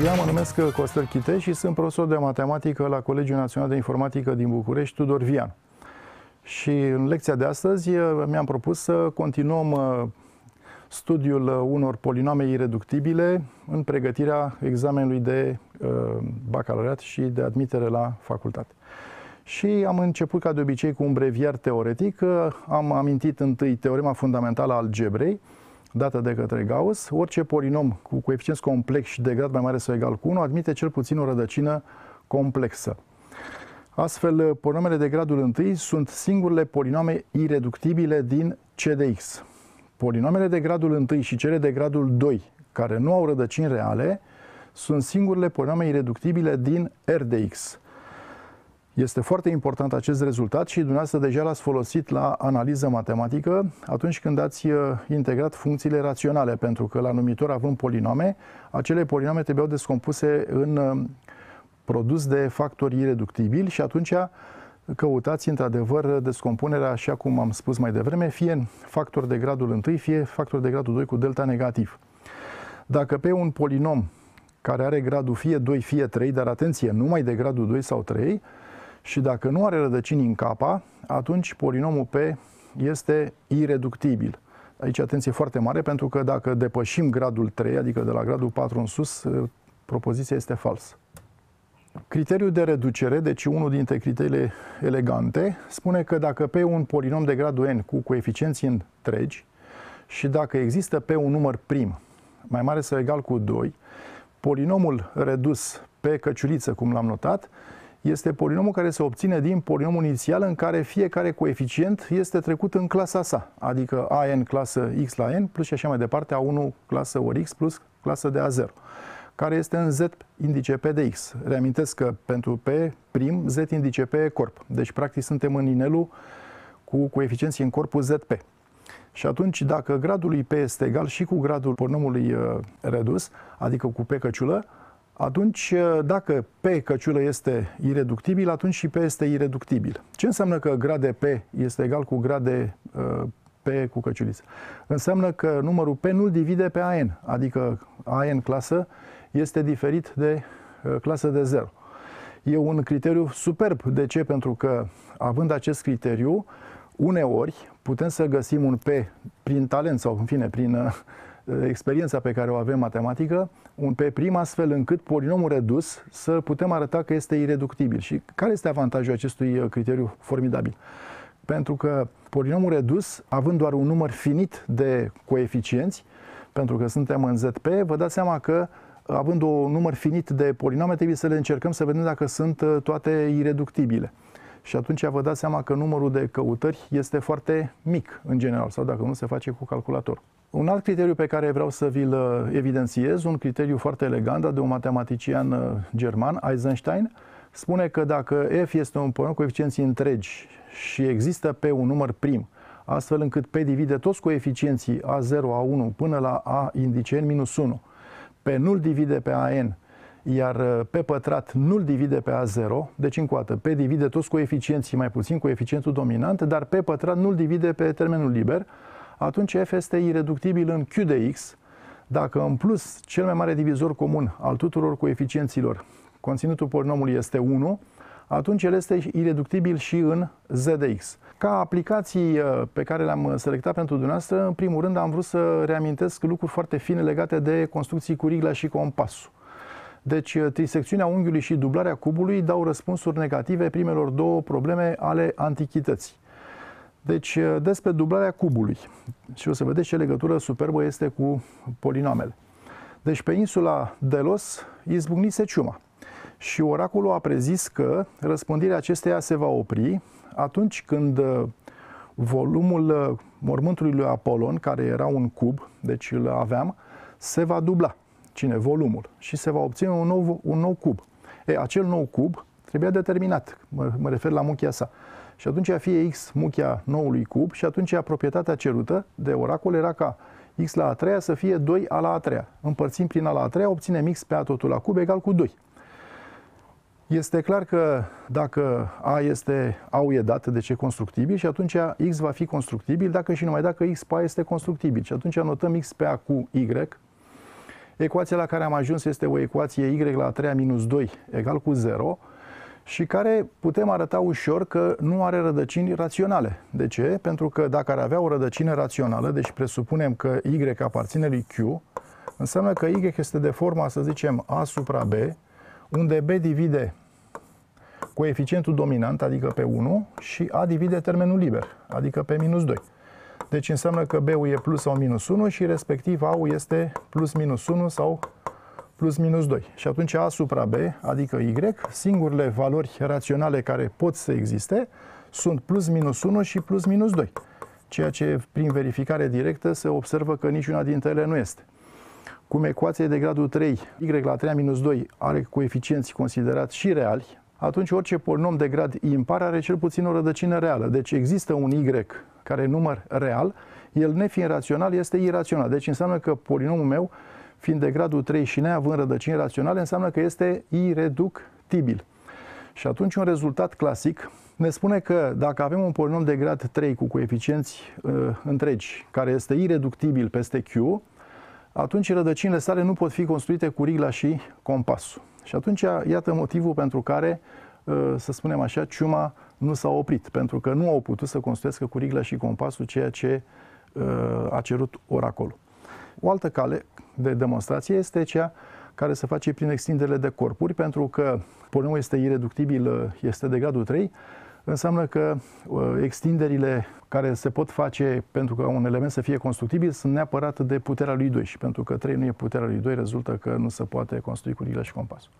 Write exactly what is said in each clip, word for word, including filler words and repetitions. ziua, mă numesc Costel Chiteș și sunt profesor de matematică la Colegiul Național de Informatică din București, Tudor Vianu. Și în lecția de astăzi mi-am propus să continuăm studiul unor polinoame ireductibile în pregătirea examenului de bacalaureat și de admitere la facultate. Și am început, ca de obicei, cu un breviar teoretic. Am amintit întâi teorema fundamentală a algebrei, dată de către Gauss. Orice polinom cu coeficienți complex și de grad mai mare sau egal cu unu admite cel puțin o rădăcină complexă. Astfel, polinomele de gradul unu sunt singurele polinoame ireductibile din C de X. Polinomele de gradul unu și cele de gradul doi, care nu au rădăcini reale, sunt singurele polinoame ireductibile din R de X. Este foarte important acest rezultat și dumneavoastră deja l-ați folosit la analiză matematică atunci când ați integrat funcțiile raționale, pentru că la numitor având polinoame, acele polinoame trebuiau descompuse în produs de factori ireductibili și atunci căutați într-adevăr descompunerea, așa cum am spus mai devreme, fie în factori de gradul unu, fie factori de gradul doi cu delta negativ. Dacă pe un polinom care are gradul fie doi, fie trei, dar atenție, numai de gradul doi sau trei, și dacă nu are rădăcini în K, atunci polinomul P este ireductibil. Aici atenție foarte mare, pentru că dacă depășim gradul trei, adică de la gradul patru în sus, propoziția este falsă. Criteriul de reducere, deci unul dintre criteriile elegante, spune că dacă P e un polinom de gradul N cu coeficienți întregi și dacă există P un număr prim mai mare sau egal cu doi, polinomul redus P căciuliță, cum l-am notat, este polinomul care se obține din polinomul inițial în care fiecare coeficient este trecut în clasa sa, adică A N clasă X la N plus și așa mai departe, A unu clasă ori X plus clasă de A zero, care este în Z indice P de X. Reamintesc că pentru P prim, Z indice P e corp. Deci, practic, suntem în inelul cu coeficienții în corpul Z P. Și atunci, dacă gradul lui P este egal și cu gradul polinomului redus, adică cu P căciulă, atunci, dacă P căciulă este ireductibil, atunci și P este ireductibil. Ce înseamnă că grad de P este egal cu grad de uh, P cu căciuliță? Înseamnă că numărul P nu-l divide pe A N, adică A N clasă este diferit de uh, clasă de zero. E un criteriu superb. De ce? Pentru că, având acest criteriu, uneori putem să găsim un P prin talent sau, în fine, prin... Uh, experiența pe care o avem matematică, un P prim, astfel încât polinomul redus să putem arăta că este ireductibil. Și care este avantajul acestui criteriu formidabil? Pentru că polinomul redus, având doar un număr finit de coeficienți, pentru că suntem în Z P, vă dați seama că, având un număr finit de polinoame, trebuie să le încercăm să vedem dacă sunt toate ireductibile. Și atunci vă dați seama că numărul de căutări este foarte mic, în general, sau dacă nu, se face cu calculator. Un alt criteriu pe care vreau să vi-l evidențiez, un criteriu foarte elegant, dat de un matematician german, Eisenstein, spune că dacă F este un polinom cu coeficienți întregi și există P un număr prim, astfel încât P divide toți coeficienții A zero, A unu până la A indice N minus unu, P nu-l divide pe A N, iar P pătrat nu-l divide pe A zero, deci încă o dată, P divide toți coeficienții, mai puțin coeficientul dominant, dar P pătrat nu-l divide pe termenul liber, atunci F este ireductibil în Q de X, dacă în plus cel mai mare divizor comun al tuturor coeficienților, conținutul polinomului este unu, atunci el este ireductibil și în Z de X. Ca aplicații pe care le-am selectat pentru dumneavoastră, în primul rând am vrut să reamintesc lucruri foarte fine legate de construcții cu rigla și compasul. Deci, trisecțiunea unghiului și dublarea cubului dau răspunsuri negative primelor două probleme ale antichității. Deci, despre dublarea cubului. Și o să vedeți ce legătură superbă este cu polinoamele. Deci, pe insula Delos izbucnise ciuma. Și oracolul a prezis că răspândirea acesteia se va opri atunci când volumul mormântului lui Apollon, care era un cub, deci îl aveam, se va dubla. Cine? Volumul. Și se va obține un nou, un nou cub. E, acel nou cub trebuia determinat. Mă, mă refer la muchia sa. Și atunci fie X muchia noului cub și atunci proprietatea cerută de oracol era ca X la a treia să fie doi a la a treia. Împărțim prin a la a treia, obținem X pe a totul la cub egal cu doi. Este clar că dacă A este, A-ul e dat, deci e constructibil și atunci X va fi constructibil dacă și numai dacă X pe A este constructibil. Și atunci anotăm X pe A cu Y Ecuația la care am ajuns este o ecuație y la a treia minus doi egal cu zero și care putem arăta ușor că nu are rădăcini raționale. De ce? Pentru că dacă ar avea o rădăcină rațională, deci presupunem că y aparține lui Q, înseamnă că y este de forma, să zicem, a supra b, unde b divide coeficientul dominant, adică pe unu, și a divide termenul liber, adică pe minus doi. Deci înseamnă că b-ul e plus sau minus unu și respectiv a-ul este plus minus unu sau plus minus doi. Și atunci a supra b, adică y, singurele valori raționale care pot să existe sunt plus minus unu și plus minus doi. Ceea ce prin verificare directă se observă că niciuna dintre ele nu este. Cum ecuația de gradul trei, y la a treia minus doi, are coeficienți considerați și reali, atunci orice polinom de grad impar are cel puțin o rădăcină reală. Deci există un y care e număr real, el nefiind rațional este irațional. Deci înseamnă că polinomul meu, fiind de gradul trei și neavând rădăcini raționale, înseamnă că este ireductibil. Și atunci un rezultat clasic ne spune că dacă avem un polinom de grad trei cu coeficienți uh, întregi, care este ireductibil peste Q, atunci rădăcinile sale nu pot fi construite cu rigla și compasul. Și atunci, iată motivul pentru care, să spunem așa, ciuma nu s-a oprit, pentru că nu au putut să construiască cu rigla și compasul ceea ce a cerut oracolul. O altă cale de demonstrație este cea care se face prin extinderile de corpuri, pentru că polinomul este ireductibil, este de gradul trei, înseamnă că extinderile care se pot face pentru ca un element să fie constructibil sunt neapărat de puterea lui doi și pentru că trei nu e puterea lui doi, rezultă că nu se poate construi cu rigla și compasul.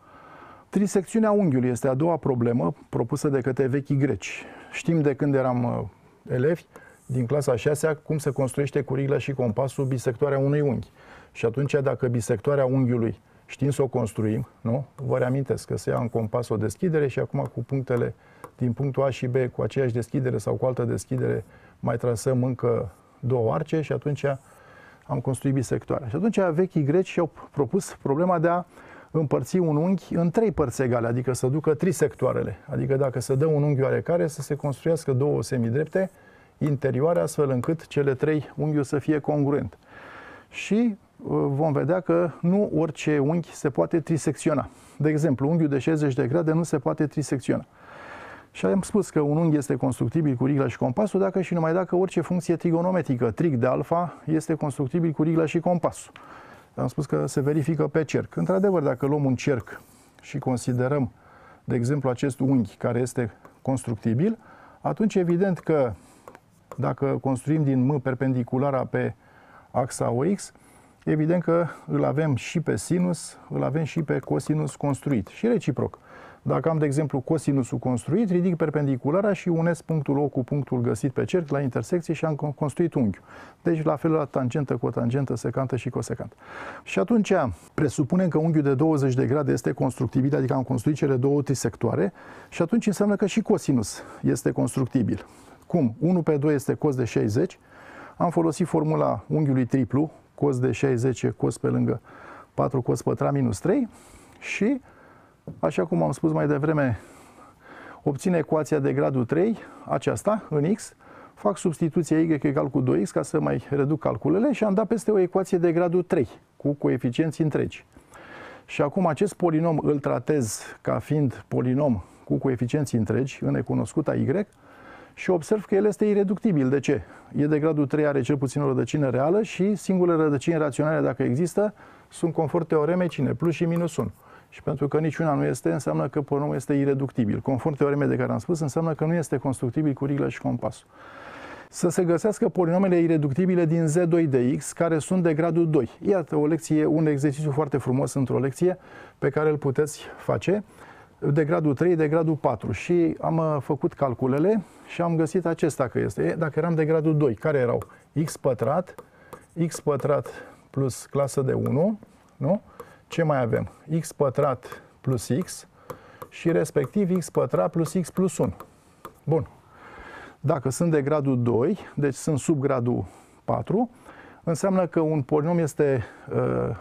Trisecțiunea unghiului este a doua problemă propusă de către vechii greci. Știm de când eram elevi din clasa a șasea cum se construiește cu rigla și compasul bisectoarea unui unghi. Și atunci dacă bisectoarea unghiului știm să o construim, nu? Vă reamintesc că se ia în compas o deschidere și acum cu punctele din punctul A și B cu aceeași deschidere sau cu altă deschidere mai trasăm încă două arce și atunci am construit bisectoarea. Și atunci vechii greci și-au propus problema de a împărți un unghi în trei părți egale, adică să ducă trisectoarele. Adică dacă se dă un unghi oarecare, să se construiască două semidrepte interioare, astfel încât cele trei unghiuri să fie congruent. Și vom vedea că nu orice unghi se poate trisecționa. De exemplu, unghiul de șaizeci de grade nu se poate trisecționa. Și am spus că un unghi este constructibil cu rigla și compasul dacă și numai dacă orice funcție trigonometrică, trig de alfa, este constructibil cu rigla și compasul. Am spus că se verifică pe cerc. Într-adevăr, dacă luăm un cerc și considerăm, de exemplu, acest unghi care este constructibil, atunci evident că dacă construim din M perpendiculara pe axa O X, evident că îl avem și pe sinus, îl avem și pe cosinus construit și reciproc. Dacă am, de exemplu, cosinusul construit, ridic perpendiculara și unesc punctul O cu punctul găsit pe cerc la intersecție și am construit unghiul. Deci, la fel, la tangentă, cotangentă, secantă și cosecantă. Și atunci, presupunem că unghiul de douăzeci de grade este constructibil, adică am construit cele două trisectoare și atunci înseamnă că și cosinus este constructibil. Cum? unu pe doi este cos de șaizeci. Am folosit formula unghiului triplu, cos de șaizeci e cos pe lângă patru cos pătrat minus trei și, așa cum am spus mai devreme, obține ecuația de gradul trei, aceasta, în x, fac substituția y egal cu doi x ca să mai reduc calculele și am dat peste o ecuație de gradul trei, cu coeficienți întregi. Și acum acest polinom îl tratez ca fiind polinom cu coeficienți întregi, în necunoscuta y, și observ că el este ireductibil. De ce? E de gradul trei, are cel puțin o rădăcină reală și singurele rădăcini raționale, dacă există, sunt conform teoremei cine? Plus și minus unu. Și pentru că niciuna nu este, înseamnă că polinomul este ireductibil. Conform teoremei de care am spus, înseamnă că nu este constructibil cu rigla și compasul. Să se găsească polinomele ireductibile din Z doi de X, care sunt de gradul doi. Iată o lecție, un exercițiu foarte frumos într-o lecție pe care îl puteți face, de gradul trei, de gradul patru. Și am făcut calculele și am găsit acesta că este. Dacă eram de gradul doi, care erau x pătrat, x pătrat plus clasă de unu, nu? Ce mai avem? X pătrat plus x și respectiv x pătrat plus x plus unu. Bun. Dacă sunt de gradul doi, deci sunt sub gradul patru, înseamnă că un polinom este uh,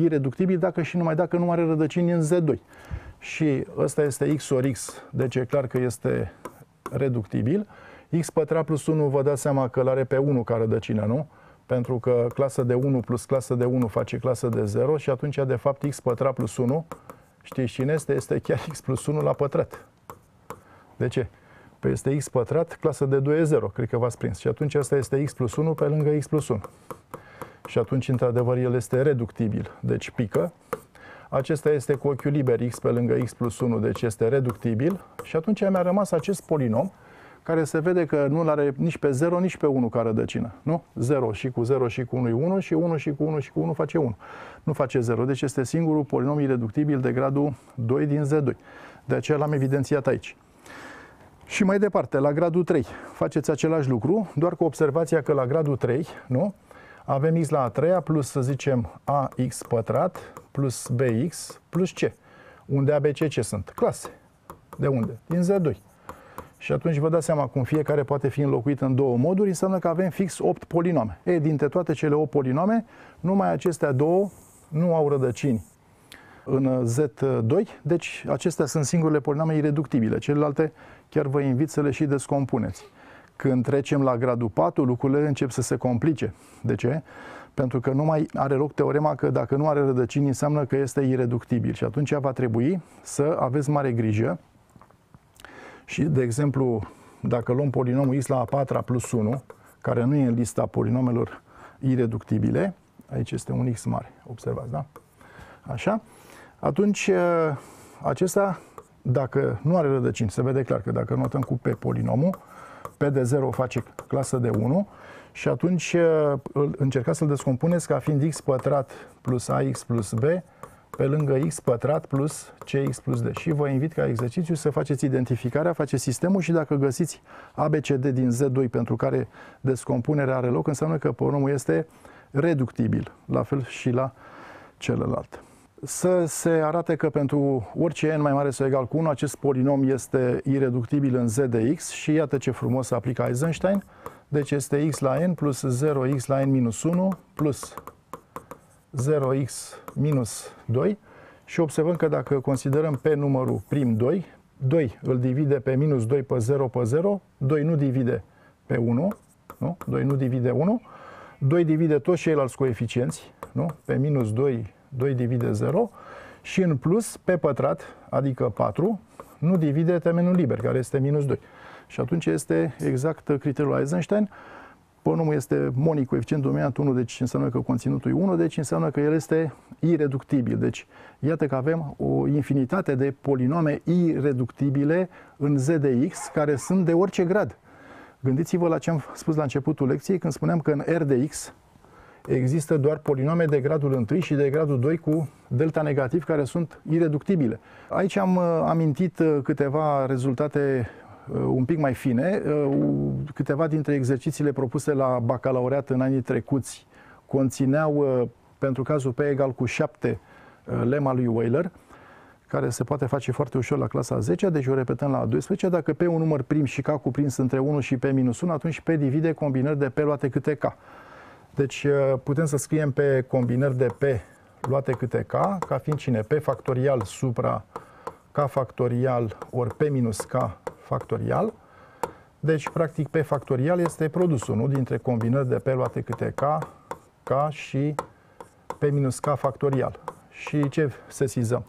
ireductibil dacă și numai dacă nu are rădăcini în Z doi. Și ăsta este x ori x, deci e clar că este reductibil. X pătrat plus unu, vă dați seama că l-are pe unu ca rădăcină, nu? pentru că clasă de unu plus clasă de unu face clasă de zero și atunci, de fapt, x pătrat plus unu, știți cine este? Este chiar x plus unu la pătrat. De ce? Păi este x pătrat, clasă de doi e zero, cred că v-ați prins. Și atunci asta este x plus unu pe lângă x plus unu. Și atunci, într-adevăr, el este reductibil, deci pică. Acesta este cu ochiul liber, x pe lângă x plus unu, deci este reductibil. Și atunci mi-a rămas acest polinom, care se vede că nu are nici pe zero, nici pe unu ca rădăcină. Nu? zero și cu zero și cu unu e unu și unu și cu unu și cu unu face unu. Nu face zero. Deci este singurul polinom ireductibil de gradul doi din Z doi. De aceea l-am evidențiat aici. Și mai departe, la gradul trei faceți același lucru, doar cu observația că la gradul trei, nu? Avem x la a treia plus, să zicem, ax pătrat plus bx plus c. Unde a, b, c, ce sunt? Clase. De unde? Din Z doi. Și atunci vă dați seama cum fiecare poate fi înlocuit în două moduri, înseamnă că avem fix opt polinoame. E, dintre toate cele opt polinoame, numai acestea două nu au rădăcini în Z doi, deci acestea sunt singurele polinoame ireductibile. Celelalte chiar vă invit să le și descompuneți. Când trecem la gradul patru, lucrurile încep să se complice. De ce? Pentru că nu mai are loc teorema că dacă nu are rădăcini, înseamnă că este ireductibil. Și atunci va trebui să aveți mare grijă. Și, de exemplu, dacă luăm polinomul x la a patra plus unu, care nu e în lista polinomelor ireductibile, aici este un x mare, observați, da? Așa? Atunci, acesta, dacă nu are rădăcini, se vede clar că dacă notăm cu P polinomul, P de zero face clasă de unu și atunci încercați să-l descompuneți ca fiind x pătrat plus ax plus b pe lângă x pătrat plus cx plus d. Și vă invit ca exercițiu să faceți identificarea, faceți sistemul și dacă găsiți A B C D din Z doi pentru care descompunerea are loc, înseamnă că polinomul este reductibil, la fel și la celălalt. Să se arate că pentru orice n mai mare sau egal cu unu, acest polinom este ireductibil în Z de x și iată ce frumos aplică Eisenstein. Deci este x la n plus zero x la n minus unu plus zero x minus doi și observăm că dacă considerăm pe numărul prim doi, doi îl divide pe minus doi pe zero pe zero, doi nu divide pe unu, nu? doi nu divide unu, doi divide toți ceilalți coeficienți, nu? Pe minus doi, doi divide zero și în plus pe pătrat, adică patru, nu divide termenul liber, care este minus doi. Și atunci este exact criteriul Eisenstein. Polinomul este monicoeficient dominant unu, deci înseamnă că conținutul e unu, deci înseamnă că el este ireductibil. Deci iată că avem o infinitate de polinoame ireductibile în Z de X, care sunt de orice grad. Gândiți-vă la ce am spus la începutul lecției, când spuneam că în R de X există doar polinoame de gradul unu și de gradul doi cu delta negativ, care sunt ireductibile. Aici am amintit câteva rezultate un pic mai fine, câteva dintre exercițiile propuse la bacalaureat în anii trecuți conțineau, pentru cazul P egal cu șapte, lemma lui Weiler, care se poate face foarte ușor la clasa a zecea, deci o repetăm la a doisprezecea. Dacă P e un număr prim și K cuprins între unu și P minus unu, atunci P divide combinări de P luate câte K. Deci putem să scriem pe combinări de P luate câte K, ca fiind cine? P factorial supra K factorial ori P minus K factorial. Deci, practic, P factorial este produsul, nu? Dintre combinări de P luate câte K, K și P minus K factorial. Și ce sesizăm?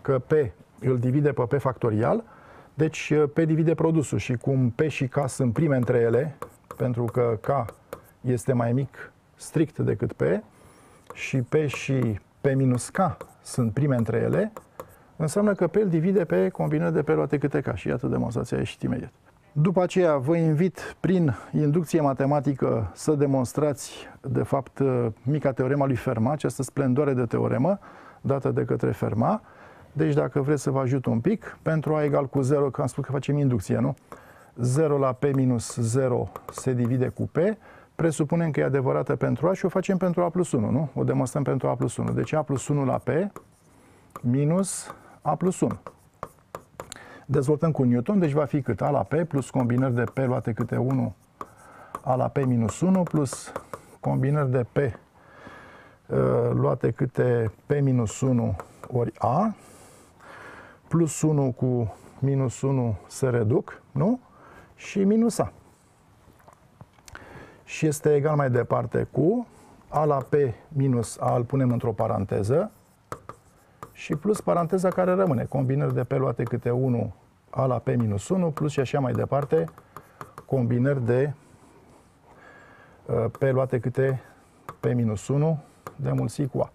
Că P îl divide pe P factorial, deci P divide produsul și cum P și K sunt prime între ele, pentru că K este mai mic strict decât P, și P și P minus K sunt prime între ele, înseamnă că P îl divide pe combinări de P luate câte K. Și iată, demonstrația a ieșit imediat. După aceea, vă invit, prin inducție matematică, să demonstrați, de fapt, mica teorema lui Fermat, această splendoare de teoremă, dată de către Fermat. Deci, dacă vreți să vă ajut un pic, pentru A egal cu zero, că am spus că facem inducție, nu? zero la P minus zero se divide cu P. Presupunem că e adevărată pentru A și o facem pentru A plus unu, nu? O demonstrăm pentru A plus unu. Deci A plus unu la P minus A plus unu. Dezvoltăm cu Newton, deci va fi cât? A la P plus combinări de P luate câte unu, A la P minus unu plus combinări de P uh, luate câte P minus unu ori A, plus unu cu minus unu se reduc, nu? Și minus A. și este egal mai departe cu a la p minus a, îl punem într-o paranteză, și plus paranteza care rămâne, combinări de p luate câte unu, a la p minus unu, plus și așa mai departe, combinări de p luate câte p minus unu, de mulțit cu a.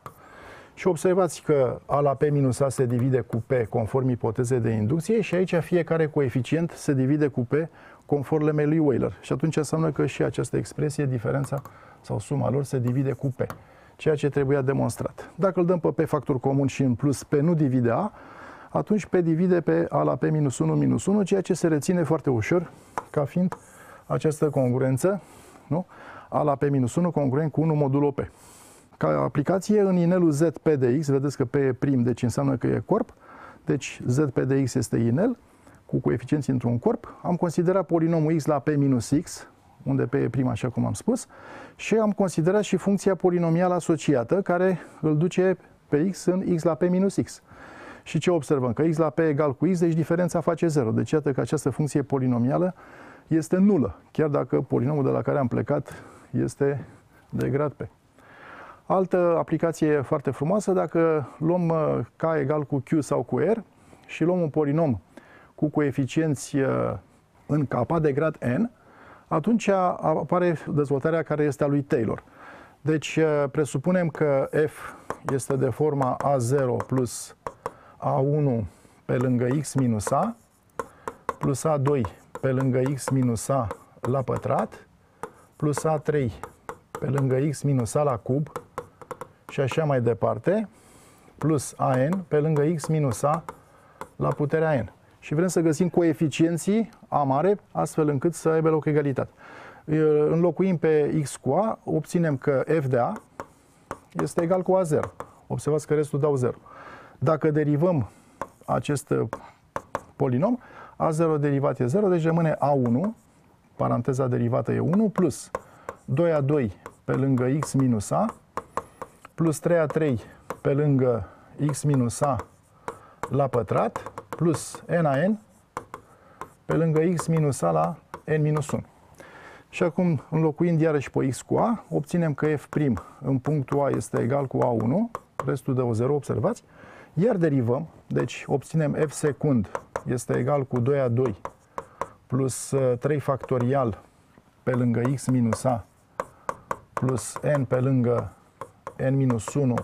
Și observați că a la p minus a se divide cu p conform ipotezei de inducție și aici fiecare coeficient se divide cu p conform lemei lui Weiler. Și atunci înseamnă că și această expresie, diferența sau suma lor, se divide cu p, ceea ce trebuia demonstrat. Dacă îl dăm pe p factor comun și în plus p nu divide a, atunci p divide pe a la p minus unu minus unu, ceea ce se reține foarte ușor ca fiind această congruență, nu? A la p minus unu congruent cu unu modulo p. Ca aplicație, în inelul z p de x, vedeți că p e prim, deci înseamnă că e corp, deci z p de x este inel cu coeficienți într-un corp. Am considerat polinomul x la p minus x, unde p e prim, așa cum am spus, și am considerat și funcția polinomială asociată, care îl duce pe x în x la p minus x. Și ce observăm? Că x la p egal cu x, deci diferența face zero. Deci iată că această funcție polinomială este nulă, chiar dacă polinomul de la care am plecat este de grad p. Altă aplicație foarte frumoasă, dacă luăm k egal cu q sau cu r și luăm un polinom cu coeficienți în k de grad n, atunci apare dezvoltarea care este a lui Taylor. Deci presupunem că f este de forma a zero plus a unu pe lângă x minus a, plus a doi pe lângă x minus a la pătrat, plus a trei pe lângă x minus a la cub, și așa mai departe, plus an pe lângă x minus a la puterea n. Și vrem să găsim coeficienții a mare, astfel încât să aibă loc egalitate. Înlocuim pe x cu a, obținem că f de a este egal cu a zero. Observați că restul dau zero. Dacă derivăm acest polinom, a zero derivat e zero, deci rămâne a unu, paranteza derivată e unu, plus doi a doi pe lângă x minus a, plus trei a trei pe lângă x minus a la pătrat, plus n a n pe lângă x minus a la n minus unu. Și acum, înlocuind iarăși pe x cu a, obținem că f' în punctul a este egal cu a unu, restul dă zero, observați, iar derivăm, deci obținem f secund este egal cu doi a doi plus trei factorial pe lângă x minus a plus n pe lângă n minus unu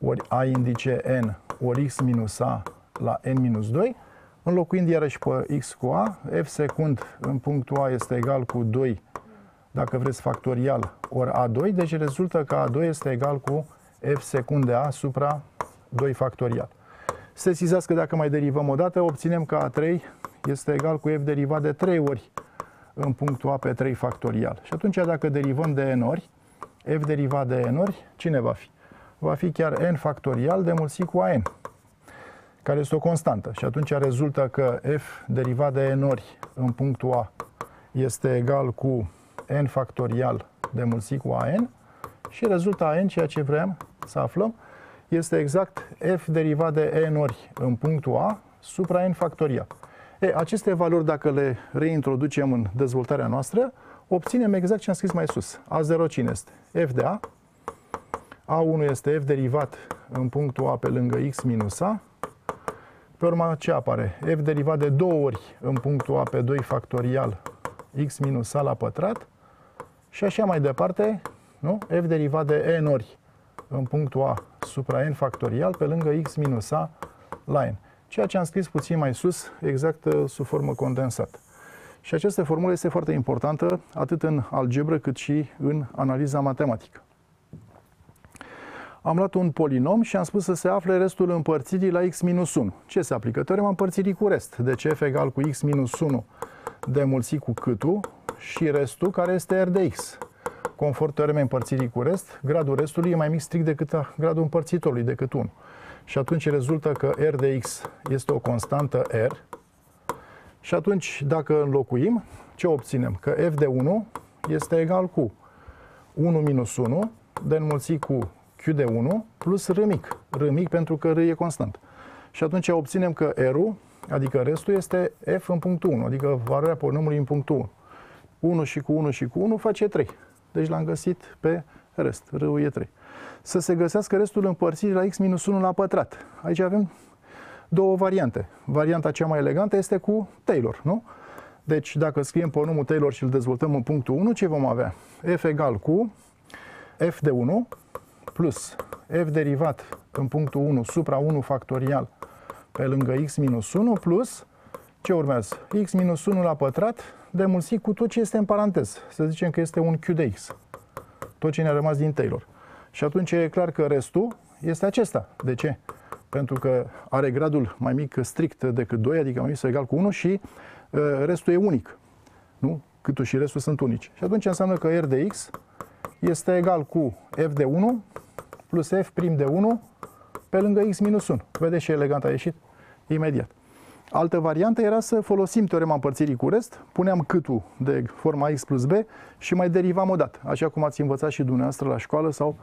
ori a indice n ori x minus a la n minus doi, înlocuind iarăși pe x cu a, f secund în punctul a este egal cu doi, dacă vreți factorial, ori a doi, deci rezultă că a doi este egal cu f secund de a supra doi factorial. Sesizați că dacă mai derivăm o dată, obținem că a trei este egal cu f derivat de trei ori în punctul a pe trei factorial. Și atunci, dacă derivăm de n ori, f derivat de n ori, cine va fi? Va fi chiar n factorial de mulțit cu a n, care este o constantă. Și atunci rezultă că f derivat de n ori în punctul a este egal cu n factorial de mulțit cu a n și rezultă a n, ceea ce vrem să aflăm, este exact f derivat de n ori în punctul a supra n factorial. E, aceste valori, dacă le reintroducem în dezvoltarea noastră, obținem exact ce am scris mai sus. a zero cine este? F de a. a unu este f derivat în punctul a pe lângă x minus a. Pe urmă ce apare? F derivat de două ori în punctul a pe doi factorial x minus a la pătrat. Și așa mai departe, nu? F derivat de n ori în punctul a supra n factorial pe lângă x minus a la n. Ceea ce am scris puțin mai sus, exact sub formă condensată. Și această formulă este foarte importantă, atât în algebră, cât și în analiza matematică. Am luat un polinom și am spus să se afle restul împărțirii la x minus unu. Ce se aplică? Teorema împărțirii cu rest. Deci f egal cu x minus unu de mulțit cu câtul și restul, care este r de x. Conform teoremei împărțirii cu rest, gradul restului e mai mic strict decât gradul împărțitorului, decât unu. Și atunci rezultă că r de x este o constantă r. Și atunci, dacă înlocuim, ce obținem? Că f de unu este egal cu unu minus unu de înmulțit cu q de unu plus r mic. R mic pentru că r e constant. Și atunci obținem că r-ul, adică restul, este f în punctul unu, adică valoarea polinomului în punctul unu. unu și cu unu și cu unu face trei. Deci l-am găsit pe rest. R-ul e trei. Să se găsească restul împărțit la x minus unu la pătrat. Aici avem două variante. Varianta cea mai elegantă este cu Taylor, nu? Deci dacă scriem polinomul Taylor și îl dezvoltăm în punctul unu, ce vom avea? F egal cu f de unu plus f derivat în punctul unu supra unu factorial pe lângă x minus unu plus, ce urmează? X minus unu la pătrat demulsit cu tot ce este în paranteză. Să zicem că este un q de x. Tot ce ne-a rămas din Taylor. Și atunci e clar că restul este acesta. De ce? Pentru că are gradul mai mic strict decât doi, adică mai mic sau egal cu unu și uh, restul e unic. Nu? Câtul și restul sunt unici. Și atunci înseamnă că R de x este egal cu f de unu plus f prim de unu pe lângă x minus unu. Vedeți ce elegant a ieșit? Imediat. Altă variantă era să folosim teorema împărțirii cu rest, puneam câtul de forma x plus b și mai derivam odată, așa cum ați învățat și dumneavoastră la școală sau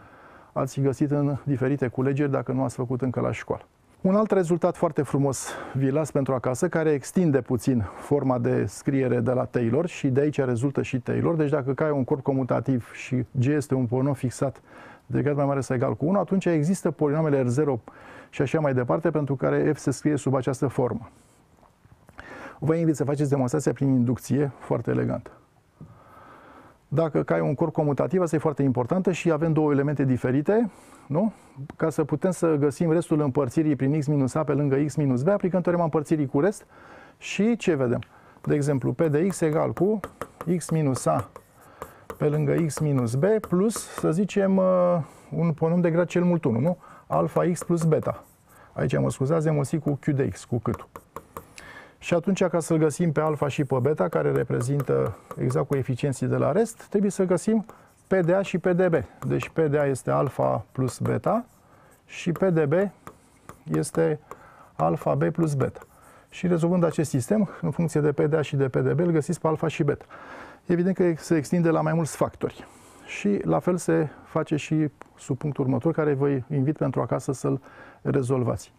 ați găsit în diferite culegeri dacă nu ați făcut încă la școală. Un alt rezultat foarte frumos vi las pentru acasă, care extinde puțin forma de scriere de la Taylor și de aici rezultă și Taylor. Deci dacă K e un corp comutativ și G este un polinom fixat de grad mai mare sau egal cu unu, atunci există polinomele R zero și așa mai departe, pentru care F se scrie sub această formă. Vă invit să faceți demonstrația prin inducție, foarte elegantă. Dacă K e un corp comutativ, asta e foarte importantă și avem două elemente diferite, nu? Ca să putem să găsim restul împărțirii prin x minus a pe lângă x minus b, aplicăm teorema împărțirii cu rest și ce vedem? De exemplu, P de x egal cu x minus a pe lângă x minus b plus, să zicem, un polinom de grad cel mult unu, nu? Alfa x plus beta. Aici, mă scuzați, înmulțit cu q de x, cu câtul. Și atunci, ca să-l găsim pe alfa și pe beta, care reprezintă exact coeficienții de la rest, trebuie să găsim P de A și P de B. Deci P de A este alfa plus beta și P de B este alfa B plus beta. Și rezolvând acest sistem, în funcție de P de A și de P de B, îl găsiți pe alfa și beta. Evident că se extinde la mai mulți factori. Și la fel se face și sub punctul următor, care vă invit pentru acasă să-l rezolvați.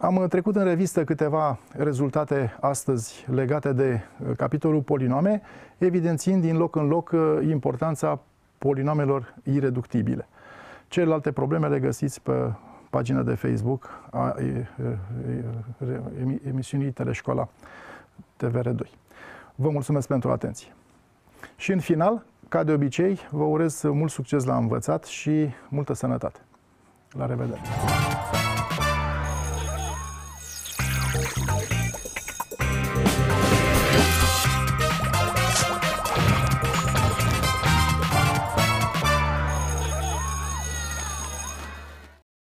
Am trecut în revistă câteva rezultate astăzi legate de capitolul polinoame, evidențiind din loc în loc importanța polinoamelor ireductibile. Celelalte probleme le găsiți pe pagina de Facebook a emisiunii Teleșcoala T V R doi. Vă mulțumesc pentru atenție. Și în final, ca de obicei, vă urez mult succes la învățat și multă sănătate. La revedere!